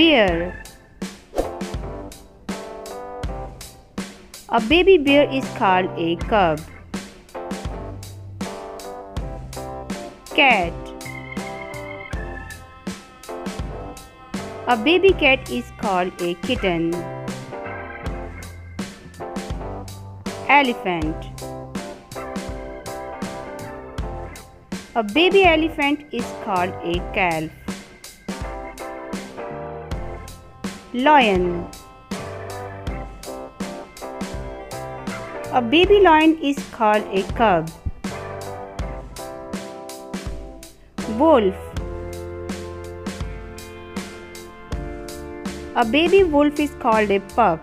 Bear. A baby bear is called a cub. Cat. A baby cat is called a kitten. Elephant. A baby elephant is called a calf. Lion. A baby lion is called a cub. Wolf. A baby wolf is called a pup.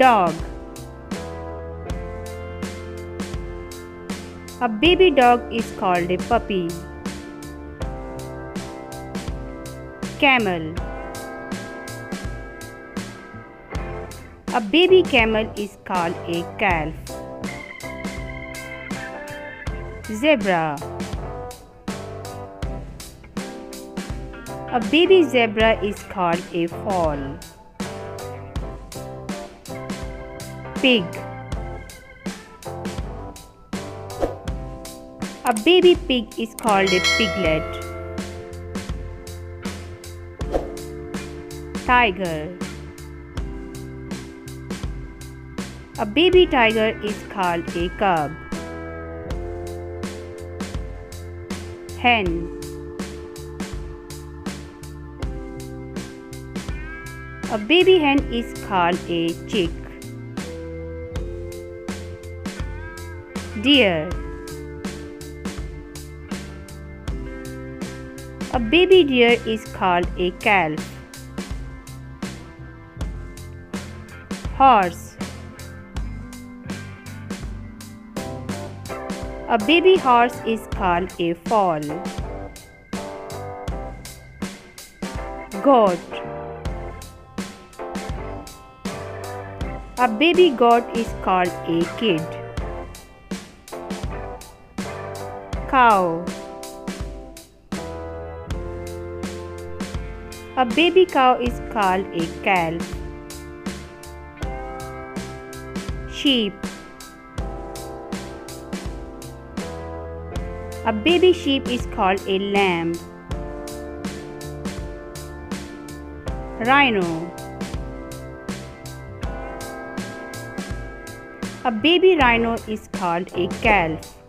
Dog. A baby dog is called a puppy. Camel. A baby camel is called a calf. Zebra. A baby zebra is called a foal. Pig. A baby pig is called a piglet. Tiger. A baby tiger is called a cub. Hen. A baby hen is called a chick. Deer. A baby deer is called a calf. Horse. A baby horse is called a foal. Goat. A baby goat is called a kid. Cow. A baby cow is called a calf. Sheep. A baby sheep is called a lamb. Rhino. A baby rhino is called a calf.